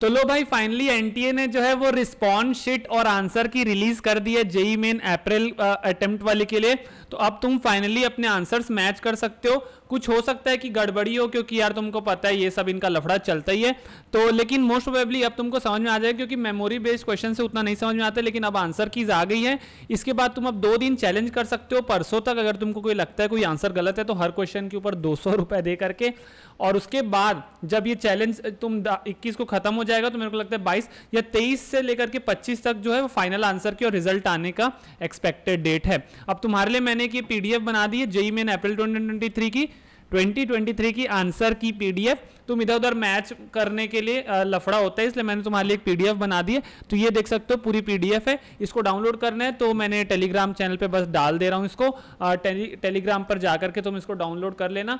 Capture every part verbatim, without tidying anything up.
तो लो भाई finally NTA ने जो है वो रिस्पॉन्स शीट और आंसर की रिलीज कर दी है जेई मेन अप्रैल अटेम्प्ट वाले के लिए। तो अब तुम फाइनली अपने आंसर्स मैच कर सकते हो। कुछ हो सकता है कि गड़बड़ी हो, क्योंकि यार तुमको पता है ये सब इनका लफड़ा चलता ही है, तो लेकिन मोस्ट प्रोबेबली अब तुमको समझ में आ जाएगा, क्योंकि मेमोरी बेस्ड क्वेश्चन से उतना नहीं समझ में आता, लेकिन अब आंसर कीज आ गई है। इसके बाद तुम अब दो दिन चैलेंज कर सकते हो, परसों तक। अगर तुमको कोई लगता है कोई आंसर गलत है तो हर क्वेश्चन के ऊपर दो सौ रुपये दे करके, और उसके बाद जब ये चैलेंज तुम इक्कीस को खत्म हो जाएगा तो मेरे को लगता है बाईस या तेईस से लेकर के पच्चीस तक जो है वो फाइनल आंसर की और रिजल्ट आने का एक्सपेक्टेड डेट है। अब तुम्हारे लिए मैंने की पीडीएफ बना दी है JEE Main April twenty twenty three की ट्वेंटी ट्वेंटी थ्री की आंसर की पीडीएफ। तुम इधर उधर मैच करने के लिए लफड़ा होता है, इसलिए मैंने तुम्हारे लिए एक पीडीएफ बना दी है। तो ये देख सकते हो पूरी पीडीएफ है, इसको डाउनलोड करना है तो मैंने टेलीग्राम चैनल पे बस डाल दे रहा हूँ इसको। टेली, टेलीग्राम पर जाकर के तुम इसको डाउनलोड कर लेना।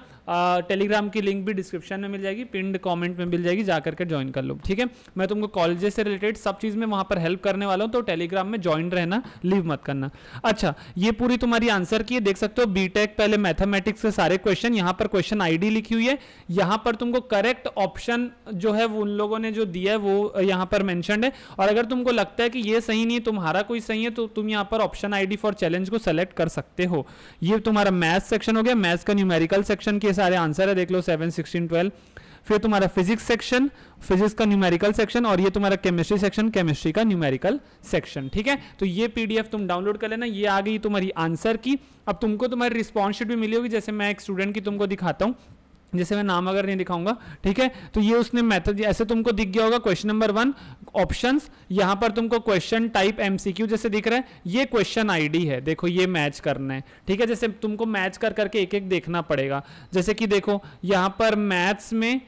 टेलीग्राम की लिंक भी डिस्क्रिप्शन में मिल जाएगी, पिंड कॉमेंट में मिल जाएगी, जाकर के ज्वाइन कर लो। ठीक है, मैं तुमको कॉलेजेस से रिलेटेड सब चीज़ में वहाँ पर हेल्प करने वाला हूँ, तो टेलीग्राम में ज्वाइन रहना, लीव मत करना। अच्छा, ये पूरी तुम्हारी आंसर की देख सकते हो। बी टेक पहले मैथमेटिक्स के सारे क्वेश्चन, यहाँ पर क्वेश्चन आईडी लिखी हुई है, यहाँ पर तुमको करेक्ट ऑप्शन जो है वो उन लोगों ने जो दिया है वो यहाँ पर मेंशन्ड है। और अगर तुमको लगता है कि ये सही नहीं है, तुम्हारा कोई सही है, तो तुम यहाँ पर ऑप्शन आईडी फॉर चैलेंज को सेलेक्ट कर सकते हो। ये तुम्हारा मैथ्स सेक्शन हो गया, मैथ्स का न्यूमेरिकल सेक्शन के सारे आंसर है, देख लो सेवन सिक्सटीन ट्वेल्व। फिर तुम्हारा फिजिक्स सेक्शन, फिजिक्स का न्यूमेरिकल सेक्शन, और ये तुम्हारा केमिस्ट्री सेक्शन, केमिस्ट्री का न्यूमेरिकल सेक्शन। ठीक है, तो ये पीडीएफ तुम डाउनलोड कर लेना। ये आ गई तुम्हारी आंसर की। अब तुमको तुम्हारी रिस्पॉन्स शीट भी मिली होगी, जैसे मैं एक स्टूडेंट की तुमको दिखाता हूँ, जैसे मैं नाम अगर नहीं दिखाऊंगा। ठीक है, तो ये उसने मेथड ऐसे तुमको दिख गया होगा। क्वेश्चन नंबर वन ऑप्शंस, यहाँ पर तुमको क्वेश्चन टाइप एमसीक्यू जैसे दिख रहा है, ये क्वेश्चन आईडी है, देखो ये मैच करना है। ठीक है, जैसे तुमको मैच कर करके एक एक देखना पड़ेगा। जैसे कि देखो यहाँ पर मैथ्स में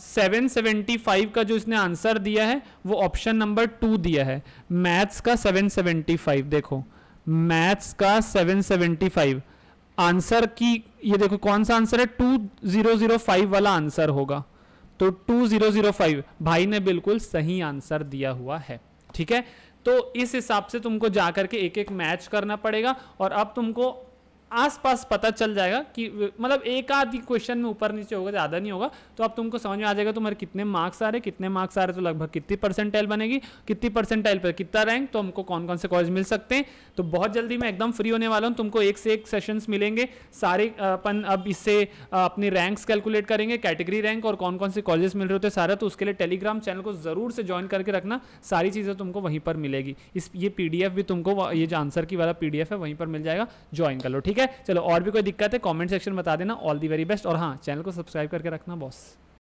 सेवन सेवेंटी फाइव का जो इसने आंसर दिया है वो ऑप्शन नंबर टू दिया है, मैथ्स का सेवन सेवेंटी फाइव। देखो मैथ्स का seven seventy five, answer key ये देखो कौन सा आंसर है, टू थाउजेंड फाइव वाला आंसर होगा। तो टू थाउजेंड फाइव भाई ने बिल्कुल सही आंसर दिया हुआ है। ठीक है, तो इस हिसाब से तुमको जाकर के एक एक मैच करना पड़ेगा, और अब तुमको आसपास पता चल जाएगा कि मतलब एक आधी क्वेश्चन में ऊपर नीचे होगा, ज़्यादा नहीं होगा। तो अब तुमको समझ में आ जाएगा तुम्हारे कितने मार्क्स आ रहे कितने मार्क्स आ रहे तो लगभग कितनी परसेंटाइल बनेगी, कितनी परसेंटाइल पर कितना रैंक, तो हमको कौन कौन से कॉलेज मिल सकते हैं। तो बहुत जल्दी मैं एकदम फ्री होने वाला हूँ, तुमको एक से एक सेशंस मिलेंगे सारे। अपन अब इससे अपनी रैंक्स कैलकुलेट करेंगे, कैटेगरी रैंक और कौन कौन से कॉलेजेस मिल रहे होते हैं सारा। तो उसके लिए टेलीग्राम चैनल को ज़रूर से ज्वाइन करके रखना, सारी चीज़ें तुमको वहीं पर मिलेगी। इस ये पी डी एफ भी तुमको, ये जो आंसर की वाला पी डी एफ है वहीं पर मिल जाएगा, ज्वाइन कर लो। ठीक है, चलो और भी कोई दिक्कत है कमेंट सेक्शन में बता देना। ऑल दी वेरी बेस्ट, और हाँ चैनल को सब्सक्राइब करके रखना बॉस।